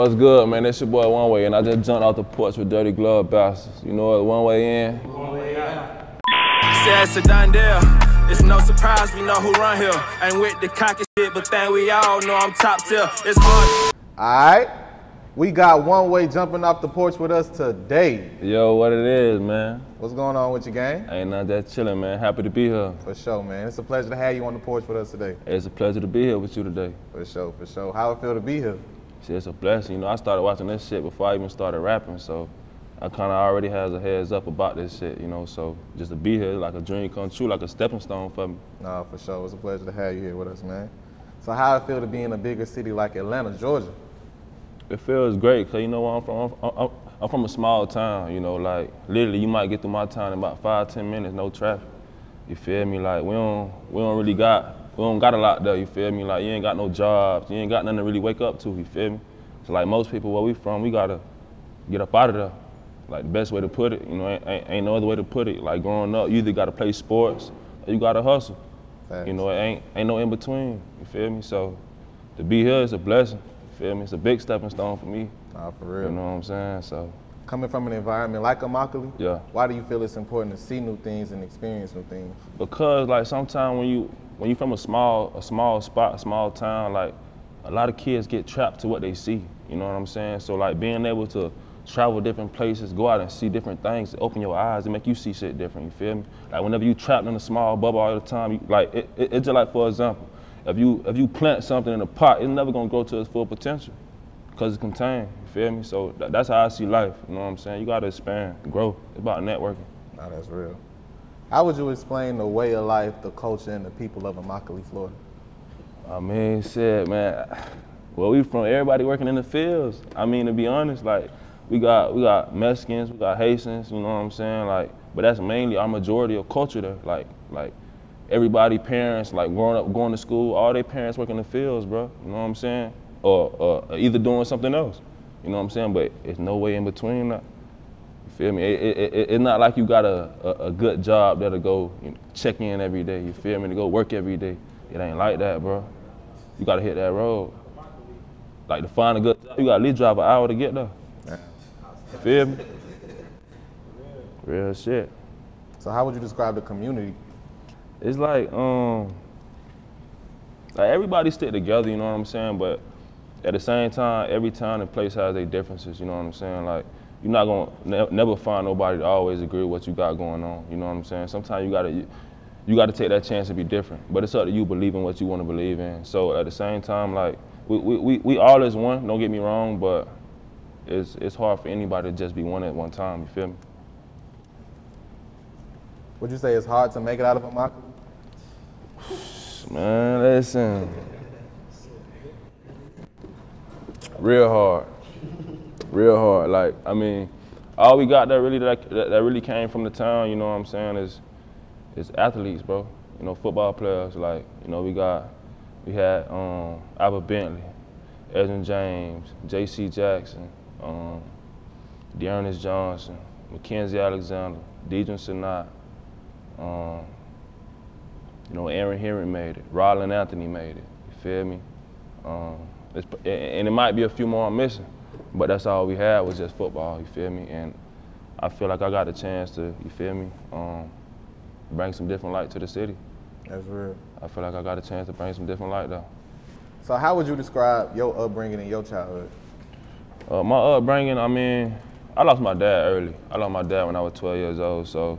What's good, man? It's your boy One Way, and I just jumped off the porch with Dirty Glove Bastards. You know what? One way in. One way out. Says it's a done deal. It's no surprise we know who run here. Ain't with the cocky shit, but then we all know I'm top tier. It's fun. Alright. We got One Way jumping off the porch with us today. Yo, what it is, man? What's going on with your gang? Ain't nothing, that chilling, man. Happy to be here. For sure, man. It's a pleasure to have you on the porch with us today. It's a pleasure to be here with you today. For sure, for sure. How it feel to be here? See, it's a blessing. You know, I started watching this shit before I even started rapping, so I kind of already has a heads up about this shit, you know, so just to be here like a dream come true, like a stepping stone for me. Nah, for sure. It's a pleasure to have you here with us, man. So how it feel to be in a bigger city like Atlanta, Georgia? It feels great, because you know where I'm from? I'm from a small town, you know, like literally you might get through my town in about 5 or 10 minutes, no traffic. You feel me? Like we don't really got... We don't got a lot though, you feel me? Like, you ain't got no jobs, you ain't got nothing to really wake up to, you feel me? So like most people, where we from, we gotta get up out of there. Like, the best way to put it, you know, ain't no other way to put it. Like, growing up, you either gotta play sports or you gotta hustle. Thanks. You know, it ain't no in between, you feel me? So to be here is a blessing, you feel me? It's a big stepping stone for me. Nah, for real. You know what I'm saying? So coming from an environment like Immokalee, yeah. Why do you feel it's important to see new things and experience new things? Because like sometimes when you from a small spot, a small town, like a lot of kids get trapped to what they see. You know what I'm saying? So like being able to travel different places, go out and see different things, open your eyes and make you see shit different, you feel me? Like whenever you trapped in a small bubble all the time, you, like it's just like, for example, if you plant something in a pot, it's never gonna grow to its full potential. Because it's contained, you feel me? So that's how I see life, you know what I'm saying? You gotta expand, grow. It's about networking. Nah, that's real. How would you explain the way of life, the culture, and the people of Immokalee, Florida? I mean, shit, man. Well, we from everybody working in the fields. I mean, to be honest, like, we got Mexicans, we got Haitians, you know what I'm saying? Like, but that's mainly our majority of culture there. Like everybody, parents, like growing up, going to school, all their parents work in the fields, bro. You know what I'm saying? Or either doing something else, you know what I'm saying? But it's no way in between that. You feel me? It's not like you got a good job that'll go, you know, check in every day, you feel me, to go work every day. It ain't like that, bro. You gotta hit that road. Like, to find a good job, you gotta at least drive an hour to get there. You feel me? Real shit. So how would you describe the community? It's like everybody stick together, you know what I'm saying? But at the same time, every town and place has their differences, you know what I'm saying? Like, you're not gonna never find nobody to always agree with what you got going on, you know what I'm saying? Sometimes you gotta take that chance to be different, but it's up to you believing what you wanna believe in. So at the same time, like, we all is one, don't get me wrong, but it's hard for anybody to just be one at one time, you feel me? Would you say it's hard to make it out of Immokalee? Man, listen. Real hard, real hard. Like, I mean, all we got that really came from the town, you know what I'm saying, is athletes, bro. You know, football players, like, you know, we had Albert Bentley, Edwin James, J.C. Jackson, Dearness Johnson, Mackenzie Alexander, Dejan Sinat, you know, Aaron Herron made it, Roland Anthony made it, you feel me? And it might be a few more I'm missing, but that's all we had was just football, you feel me? And I feel like I got a chance to, you feel me, bring some different light to the city. That's real. I feel like I got a chance to bring some different light, though. So how would you describe your upbringing and your childhood? My upbringing, I mean, I lost my dad early. I lost my dad when I was 12 years old, so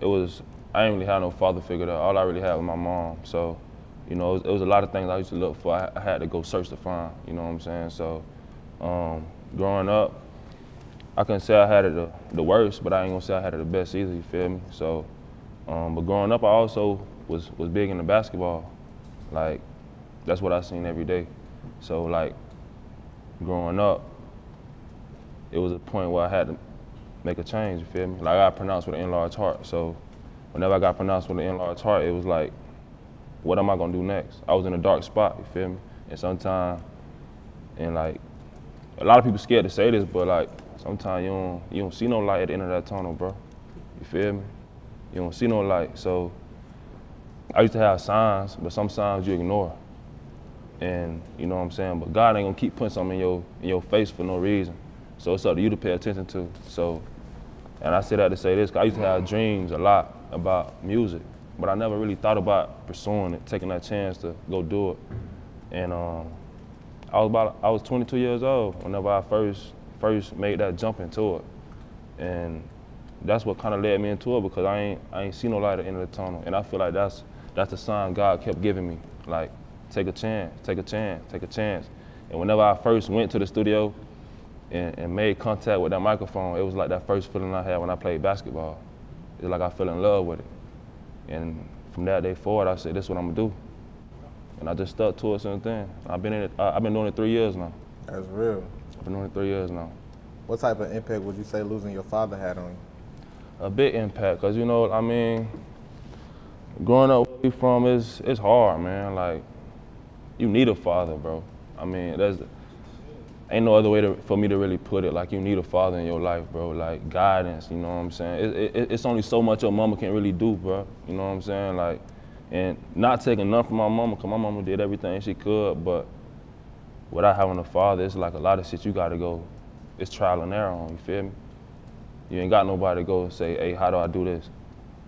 it was, I didn't really have no father figure there. All I really had was my mom, so. You know, it was a lot of things I used to look for. I had to go search to find, you know what I'm saying? So growing up, I couldn't say I had it the worst, but I ain't gonna say I had it the best either, you feel me? So, but growing up, I also was big into basketball. Like, that's what I seen every day. So like, growing up, it was a point where I had to make a change, you feel me? Like, I got pronounced with an enlarged heart. So whenever I got pronounced with an enlarged heart, it was like, what am I gonna do next? I was in a dark spot, you feel me? And sometimes, and like, a lot of people scared to say this, but like, sometimes you don't see no light at the end of that tunnel, bro. You feel me? You don't see no light. So I used to have signs, but some signs you ignore. And you know what I'm saying? But God ain't gonna keep putting something in your face for no reason. So it's up to you to pay attention to. So, and I say that to say this, 'cause I used to have dreams a lot about music, but I never really thought about pursuing it, taking that chance to go do it. And I was 22 years old whenever I first made that jump into it. And that's what kind of led me into it, because I ain't see no light at the end of the tunnel. And I feel like that's the sign God kept giving me. Like, take a chance, take a chance, take a chance. And whenever I first went to the studio and made contact with that microphone, it was like that first feeling I had when I played basketball. It's like I fell in love with it. And from that day forward, I said, this is what I'm gonna do. And I just stuck to it since then. I've been doing it 3 years now. That's real. I've been doing it 3 years now. What type of impact would you say losing your father had on you? A big impact, because you know, I mean, growing up where we from, it's hard, man. Like, you need a father, bro. I mean, ain't no other way for me to really put it. Like, you need a father in your life, bro. Like, guidance, you know what I'm saying? It's only so much your mama can really do, bro. You know what I'm saying? Like, and not taking nothing from my mama, because my mama did everything she could, but without having a father, it's like a lot of shit you gotta go. It's trial and error on, you feel me? You ain't got nobody to go and say, hey, how do I do this?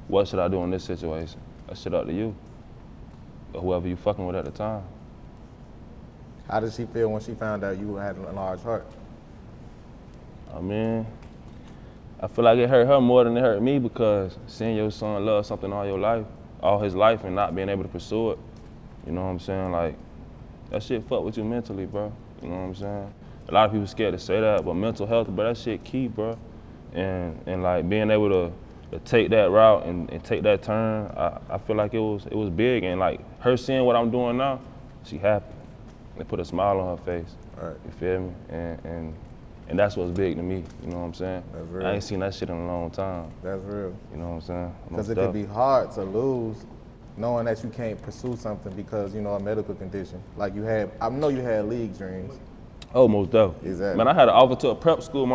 What should I do in this situation? That shit up to you, or whoever you fucking with at the time. How did she feel when she found out you had a large heart? I mean, I feel like it hurt her more than it hurt me, because seeing your son love something all his life and not being able to pursue it, you know what I'm saying? Like, that shit fuck with you mentally, bro. You know what I'm saying? A lot of people scared to say that, but mental health, bro, that shit key, bro. And like being able to take that route and take that turn, I feel like it was big. And like her seeing what I'm doing now, she happy. They put a smile on her face. All right. You feel me? And that's what's big to me. You know what I'm saying? That's real. I ain't seen that shit in a long time. That's real. You know what I'm saying? Because it could be hard to lose, knowing that you can't pursue something because you know a medical condition. Like you had, I know you had league dreams. Oh, most definitely. Exactly. Man, I had an offer to a prep school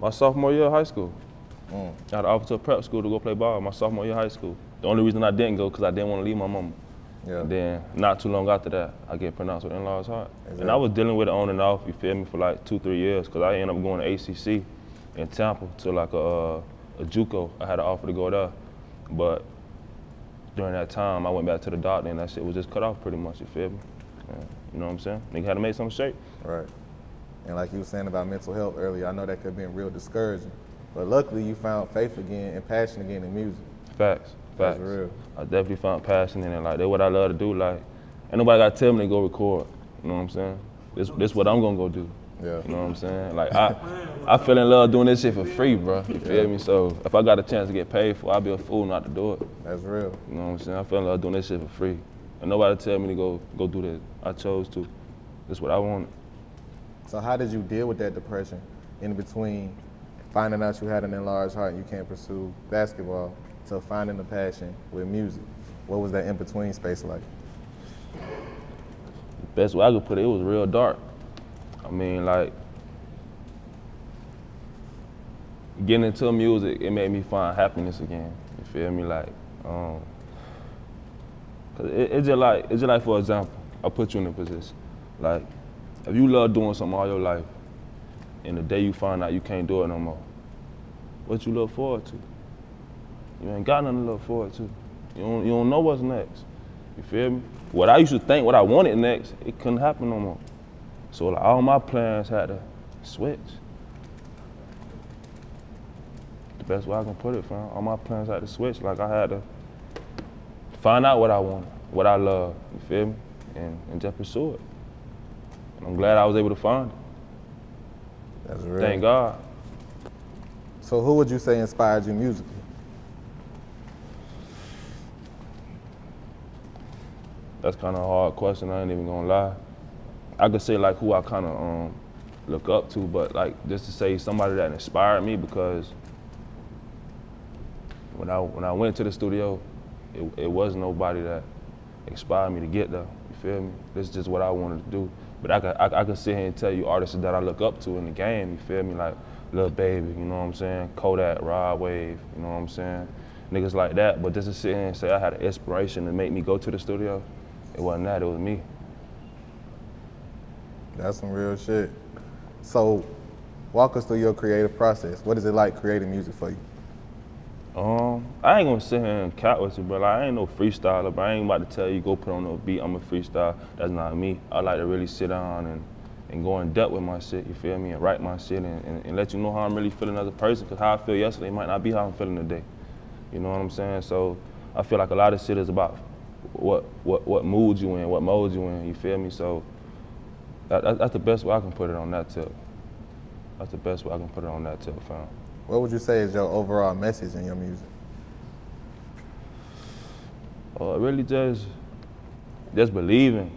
my sophomore year of high school. I had an offer to a prep school to go play ball my sophomore year of high school. The only reason I didn't go because I didn't want to leave my mama. Yeah. And then not too long after that, I get pronounced with in-laws heart. Exactly. And I was dealing with it on and off, you feel me, for like 2-3 years, because I ended up going to ACC in Tampa to like a JUCO. I had an offer to go there. But during that time, I went back to the doctor and that shit was just cut off pretty much, you feel me? Yeah. You know what I'm saying? Nigga had to make some shape. Right. And like you were saying about mental health earlier, I know that could have been real discouraging. But luckily you found faith again and passion again in music. Facts. Facts. That's real. I definitely found passion in it. Like, that's what I love to do. Like, ain't nobody got to tell me to go record. You know what I'm saying? This what I'm going to go do. Yeah. You know what I'm saying? Like, I fell in love doing this shit for free, bro. You feel me? So, if I got a chance to get paid for it, I'd be a fool not to do it. That's real. You know what I'm saying? I fell in love doing this shit for free. And nobody tell me to go do this. I chose to. That's what I wanted. So, how did you deal with that depression in between finding out you had an enlarged heart and you can't pursue basketball? So finding the passion with music, what was that in-between space like? The best way I could put it, it was real dark. I mean, like, getting into music, it made me find happiness again. You feel me? Like, cause it's just like, for example, I'll put you in a position. Like, if you love doing something all your life, and the day you find out you can't do it no more, what you look forward to? You ain't got nothing to look forward to. You don't know what's next. You feel me? What I used to think, what I wanted next, it couldn't happen no more. So like, all my plans had to switch. The best way I can put it, fam. All my plans had to switch. Like I had to find out what I wanted, what I love, you feel me? And just pursue it. And I'm glad I was able to find it. That's real. Thank God. So who would you say inspired you musically? That's kind of a hard question, I ain't even gonna lie. I could say like who I kind of look up to, but like just to say somebody that inspired me, because when I went to the studio, it wasn't nobody that inspired me to get there, you feel me? This is just what I wanted to do. But I could sit here and tell you artists that I look up to in the game, you feel me? Like Lil Baby, you know what I'm saying? Kodak, Rod Wave, you know what I'm saying? Niggas like that, but just to sit here and say I had an inspiration to make me go to the studio, it wasn't that, it was me. That's some real shit. So walk us through your creative process. What is it like creating music for you? I ain't gonna sit here and cap with you, but like, I ain't no freestyler, but I ain't about to tell you go put on no beat, I'm a freestyle. That's not me. I like to really sit down and go in depth with my shit, you feel me, and write my shit and let you know how I'm really feeling as a person, because how I feel yesterday might not be how I'm feeling today. You know what I'm saying? So I feel like a lot of shit is about what mood you in, what mode you in, you feel me? So that's the best way I can put it on that tip. That's the best way I can put it on that tip, fam. What would you say is your overall message in your music? Really just believing.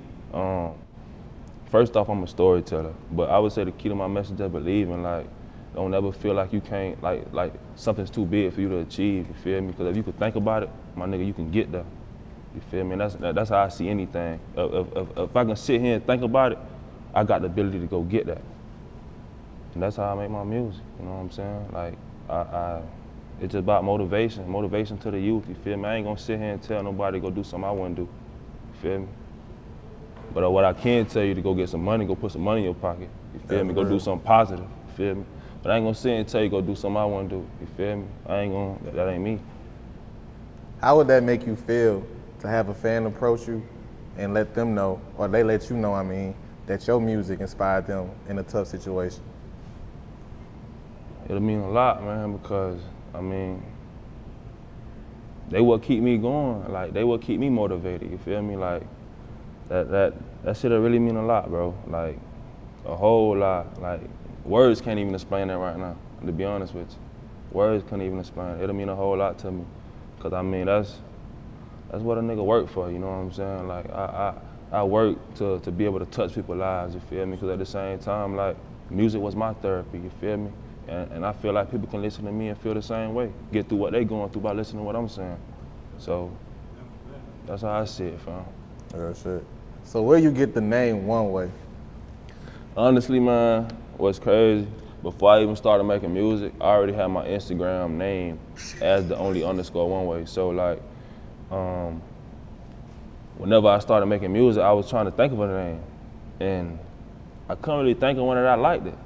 First off, I'm a storyteller, but I would say the key to my message is believing. Like, don't ever feel like you can't, like something's too big for you to achieve, you feel me? Because if you could think about it, my nigga, you can get there. You feel me? And that's how I see anything. If I can sit here and think about it, I got the ability to go get that. And that's how I make my music, you know what I'm saying? Like, it's just about motivation, motivation to the youth, you feel me? I ain't gonna sit here and tell nobody to go do something I wouldn't do, you feel me? But what I can tell you to go get some money, go put some money in your pocket, you feel me? Go do something positive, you feel me? But I ain't gonna sit here and tell you go do something I wouldn't do, you feel me? That ain't me. How would that make you feel to have a fan approach you and let them know, or they let you know, I mean, that your music inspired them in a tough situation? It'll mean a lot, man, because, I mean, they will keep me going. Like, they will keep me motivated, you feel me? Like, that shit'll really mean a lot, bro. Like, a whole lot. Like, words can't even explain that right now, to be honest with you. Words couldn't even explain it. It'll mean a whole lot to me. Because, I mean, that's what a nigga work for, you know what I'm saying? Like, I work to be able to touch people's lives, you feel me? Because at the same time, like, music was my therapy, you feel me? And I feel like people can listen to me and feel the same way, get through what they going through by listening to what I'm saying. So that's how I see it, fam. Real shit. So where you get the name One Way? Honestly, man, what's crazy, before I even started making music, I already had my Instagram name as the only underscore One Way. So like, whenever I started making music, I was trying to think of a name. And I couldn't really think of one that I liked it.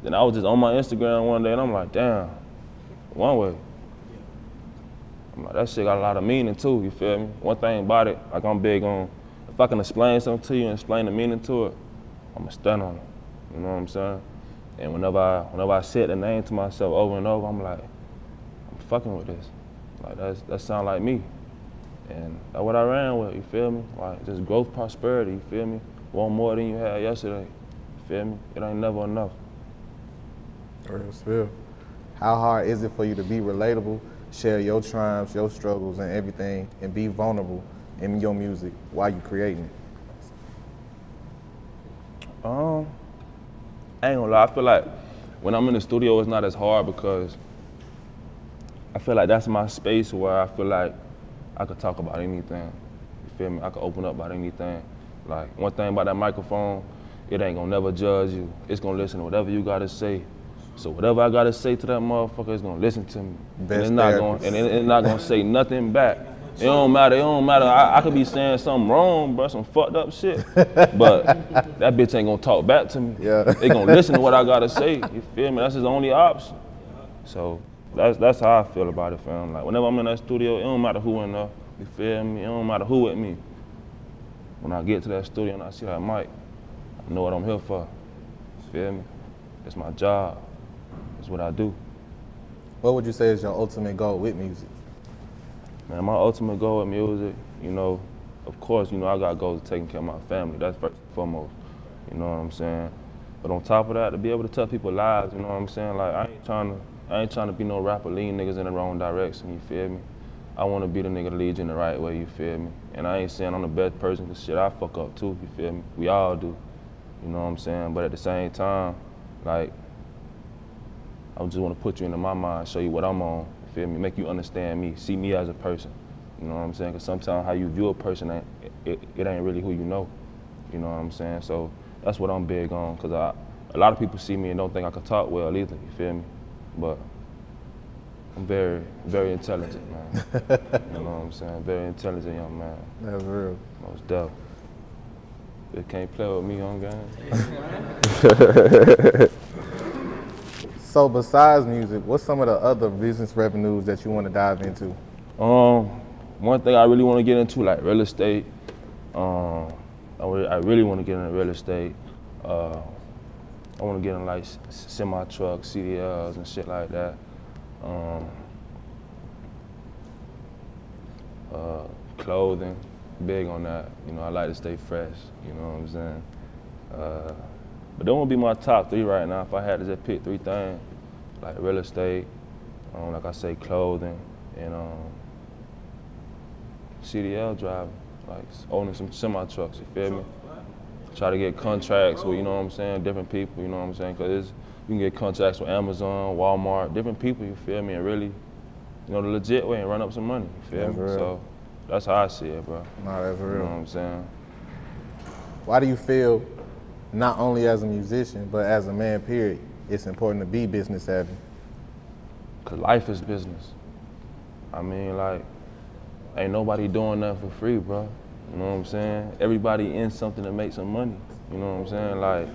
Then I was just on my Instagram one day and I'm like, damn, One Way. I'm like, that shit got a lot of meaning too, you feel me? One thing about it, like I'm big on, if I can explain something to you and explain the meaning to it, I'ma stand on it, you know what I'm saying? And whenever I said the name to myself over and over, I'm like, I'm fucking with this. Like, that sound like me. And that's what I ran with, you feel me? Like, just growth, prosperity, you feel me? Want more than you had yesterday, you feel me? It ain't never enough. How hard is it for you to be relatable, share your triumphs, your struggles, and everything, and be vulnerable in your music while you creating it? I ain't gonna lie, I feel like when I'm in the studio, it's not as hard because I feel like that's my space where I feel like I could talk about anything, you feel me? I could open up about anything. Like, one thing about that microphone, it ain't gonna never judge you. It's gonna listen to whatever you gotta say. So whatever I gotta say to that motherfucker is gonna listen to me. And it's not gonna say nothing back. It don't matter, it don't matter. I could be saying something wrong, bro, some fucked up shit. But that bitch ain't gonna talk back to me. Yeah. They gonna listen to what I gotta say. You feel me? That's his only option. So that's how I feel about it, fam. Like whenever I'm in that studio, it don't matter who in there. You feel me? It don't matter who with me. When I get to that studio and I see that mic, I know what I'm here for. You feel me? It's my job. That's what I do. What would you say is your ultimate goal with music? Man, my ultimate goal with music, you know, of course, you know, I got goals of taking care of my family. That's first and foremost, you know what I'm saying? But on top of that, to be able to tell people lives, you know what I'm saying? Like, I ain't trying to be no rapper leading niggas in the wrong direction, you feel me? I want to be the nigga lead you in the right way, you feel me? And I ain't saying I'm the best person, because shit, I fuck up too, you feel me? We all do, you know what I'm saying? But at the same time, like, I just want to put you into my mind, show you what I'm on, you feel me? Make you understand me, see me as a person, you know what I'm saying? Because sometimes how you view a person, it ain't really who you know what I'm saying? So that's what I'm big on, because a lot of people see me and don't think I can talk well either, you feel me? But I'm very, very intelligent, man. You know what I'm saying? Very intelligent young man. That's real. Most dope. You can't play with me on guns. So besides music, what's some of the other business revenues that you want to dive into? One thing I really want to get into, like real estate. I really want to get into real estate. I want to get in like semi trucks, CDLs, and shit like that. Clothing, big on that. You know, I like to stay fresh. You know what I'm saying? But that won't be my top three right now. If I had to just pick three things, like real estate, like I say, clothing, and CDL driving, like owning some semi trucks. You feel me? Try to get contracts with, you know what I'm saying, different people, you know what I'm saying, because you can get contracts with Amazon, Walmart, different people, you feel me, and really, you know, the legit way and run up some money, you feel me? So that's how I see it, bro. Nah, that's real. You know what I'm saying? Why do you feel, not only as a musician, but as a man, period, it's important to be business savvy? Because life is business. I mean, like, ain't nobody doing nothing for free, bro. You know what I'm saying? Everybody in something to make some money. You know what I'm saying? Like,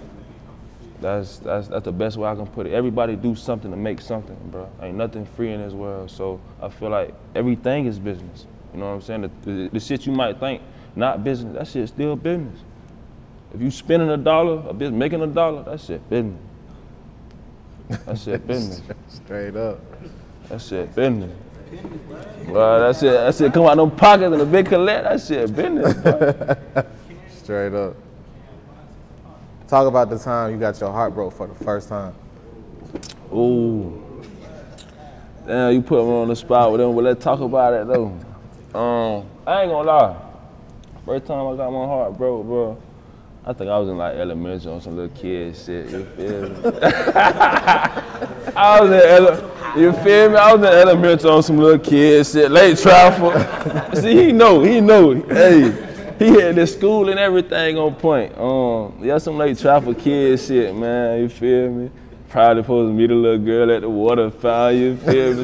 that's the best way I can put it. Everybody do something to make something, bro. Ain't nothing free in this world. So I feel like everything is business. You know what I'm saying? The shit you might think not business, that shit's still business. If you spending a dollar, a business making a dollar, that shit business. That shit business. Straight up. That shit business. Bro, that shit come out of them pockets and a big collect, that shit business, bro. Straight up. Talk about the time you got your heart broke for the first time. Ooh. Damn, you put me on the spot with them, but let's talk about it though. I ain't gonna lie. First time I got my heart broke, bro, I think I was in like elementary on some little kid shit, you feel me? You feel me? I was in elementary on some little kid shit, Lake Trafford. See, he know. Hey, he had this school and everything on point. Yeah, some Lake Trafford kid shit, man, you feel me? Probably supposed to meet a little girl at the water fountain, you feel me?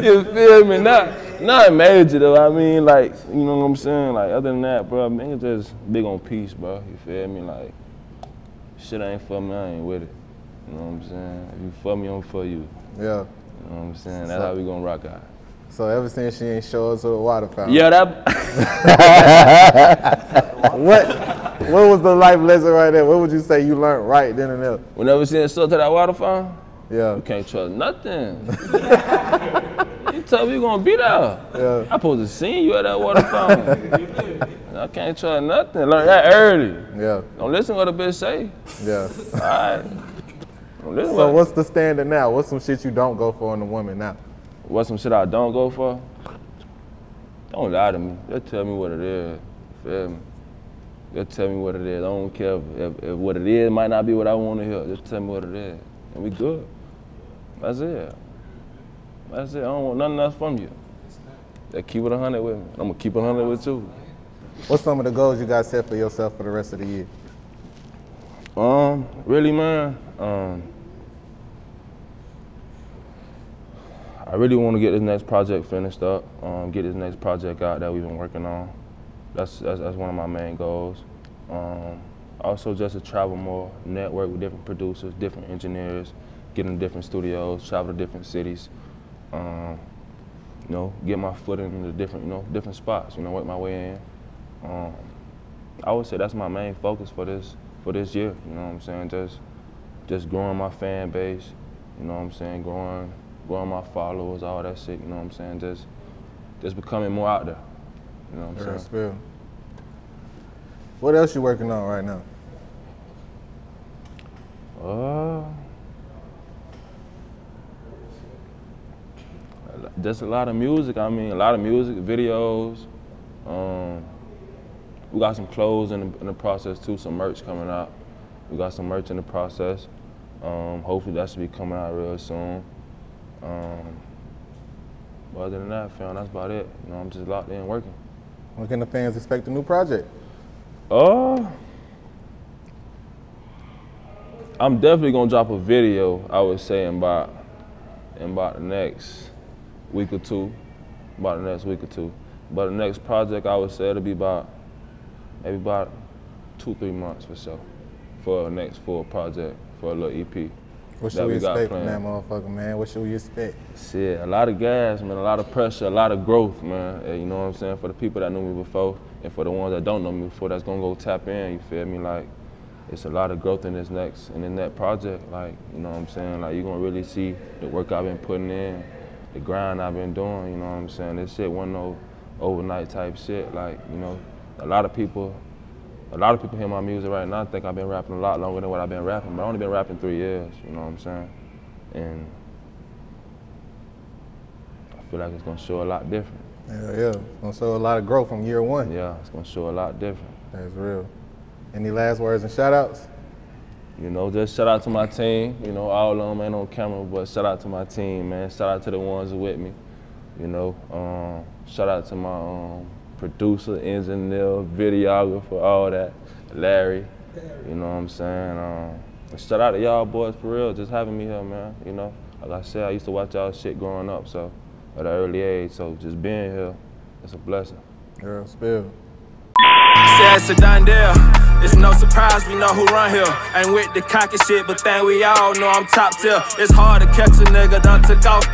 You feel me? Not major though, I mean, like, you know what I'm saying? Like, other than that, bro, man, it's just big on peace, bro, you feel me? Like, shit ain't for me, I ain't with it. You know what I'm saying? If you fuck me, I'm for you. Yeah. You know what I'm saying? That's how we gonna rock out. So ever since she ain't show us to the water fountain. Yeah, that. What was the life lesson right there? What would you say you learned right then and there? Whenever she ain't show to that water fountain? Yeah. You can't trust nothing. You tell me you gonna be there. Yeah. I supposed to see you at that water fountain. I can't trust nothing. Learn that early. Yeah. Don't listen to what a bitch say. Yeah. All right. So what's the standard now? What's some shit you don't go for in a woman now? What's some shit I don't go for? Don't lie to me. Just tell me what it is. Feel me? Just tell me what it is. I don't care if what it is might not be what I want to hear. Just tell me what it is. And we good. That's it. That's it. I don't want nothing else from you. Just keep it 100 with me. I'm going to keep it 100 with you. What's some of the goals you got set for yourself for the rest of the year? Really, man, I really want to get this next project finished up, get this next project out that we've been working on. That's one of my main goals. Also just to travel more, network with different producers, different engineers, get in different studios, travel to different cities, you know, get my foot in the different, you know, different spots, you know, work my way in. I would say that's my main focus for this year, you know what I'm saying? Just growing my fan base, you know what I'm saying? Growing my followers, all that shit, you know what I'm saying? Just becoming more out there, you know what I'm saying? Real. What else you working on right now? Just a lot of music, I mean, a lot of music, videos, we got some clothes in the process too, some merch coming out. We got some merch in the process. Hopefully that should be coming out real soon. But other than that, fam, that's about it. You know, I'm just locked in working. When can the fans expect a new project? I'm definitely gonna drop a video, I would say, about the next week or two. But the next project, I would say it'll be about, maybe about 2-3 months or so for our next full project, for a little EP. What should we expect from that motherfucker, man? What should we expect? Shit, a lot of gas, man, a lot of pressure, a lot of growth, man. You know what I'm saying? For the people that knew me before, and for the ones that don't know me before, that's gonna go tap in, you feel me? Like, it's a lot of growth in this next, and in that project, like, you know what I'm saying? Like, you're gonna really see the work I've been putting in, the grind I've been doing, you know what I'm saying? This shit wasn't no overnight type shit. Like, you know, a lot of people hear my music right now. I think I've been rapping a lot longer than what I've been rapping, but I've only been rapping 3 years, you know what I'm saying? And I feel like it's gonna show a lot different. Yeah, yeah, it's gonna show a lot of growth from year one. Yeah, it's gonna show a lot different. That's real. Any last words and shout outs? You know, just shout out to my team. You know, all of them ain't on camera, but shout out to my team, man. Shout out to the ones with me. You know, shout out to my, producer, engineer, videographer, all that, Larry, you know what I'm saying? Shout out to y'all boys for real, just having me here, man, you know? Like I said, I used to watch y'all shit growing up, so, at an early age, so just being here, it's a blessing. Girl, spill. Says it's a done deal. It's no surprise we know who run here. Ain't with the cocky shit, but then we all know I'm top tier. It's hard to catch a nigga done took off.